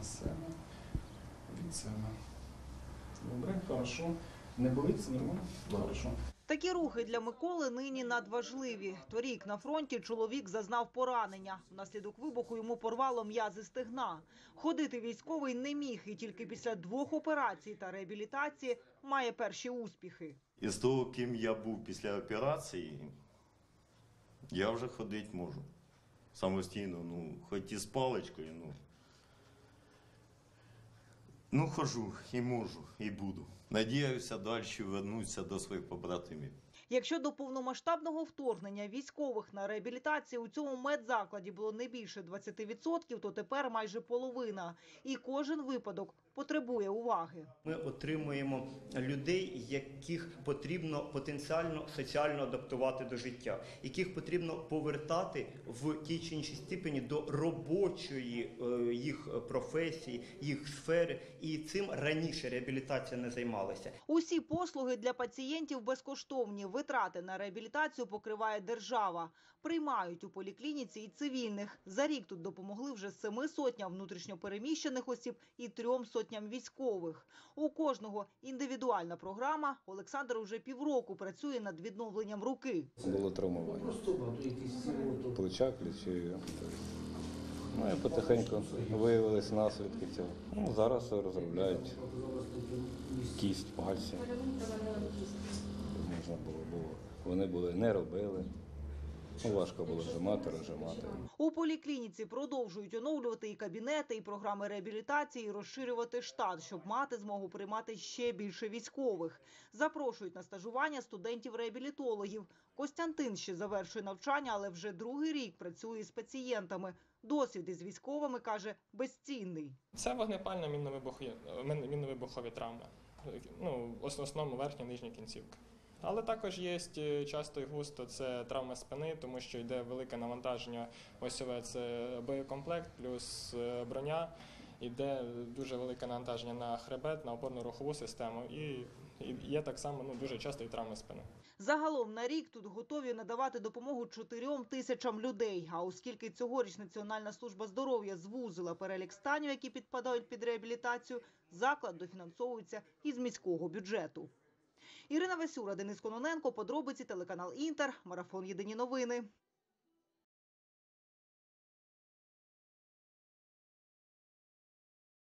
на себе. Від себе. Добре, хорошо. Не болить, це нормально? Хорошо. Такі рухи для Миколи нині надважливі. Торік на фронті чоловік зазнав поранення. Внаслідок вибуху йому порвало м'язи стегна. Ходити військовий не міг і тільки після 2 операцій та реабілітації має перші успіхи. Із того, ким я був після операції, я вже ходити можу. Самостійно, хоч і з паличкою, хожу і можу, і буду. Надіюся, далі повернуся до своїх побратимів. Якщо до повномасштабного вторгнення військових на реабілітації у цьому медзакладі було не більше 20%, то тепер майже половина. І кожен випадок потребує уваги. Ми отримуємо людей, яких потрібно потенціально соціально адаптувати до життя, яких потрібно повертати в тій чи іншій степені до робочої їх професії, їх сфери. І цим раніше реабілітація не займалася. Усі послуги для пацієнтів безкоштовні. Витрати на реабілітацію покриває держава. Приймають у поліклініці і цивільних. За рік тут допомогли вже 7 сотням внутрішньопереміщених осіб і 3 сотням військових. У кожного індивідуальна програма. Олександр уже півроку працює над відновленням руки. Було травмування. Плечак лічив. І потихеньку виявилися наслідки цього. Зараз розробляють кість пальців. Вони були, не робили. Важко було розжимати. У поліклініці продовжують оновлювати і кабінети, і програми реабілітації, і розширювати штат, щоб мати змогу приймати ще більше військових. Запрошують на стажування студентів-реабілітологів. Костянтин ще завершує навчання, але вже 2-й рік працює з пацієнтами. Досвід із військовими, каже, безцінний. Це вогнепальна мінно-вибухові травми. В основному верхня, нижня кінцівка. Але також є часто і густо це травма спини, тому що йде велике навантаження осьове, це боєкомплект плюс броня, йде дуже велике навантаження на хребет, на опорно-рухову систему і є так само дуже часто і травми спини. Загалом на рік тут готові надавати допомогу 4 тисячам людей. А оскільки цьогоріч Національна служба здоров'я звузила перелік станів, які підпадають під реабілітацію, заклад дофінансовується із міського бюджету. Ірина Васюра, Денис Кононенко, Подробиці, телеканал Інтер, Марафон, Єдині новини.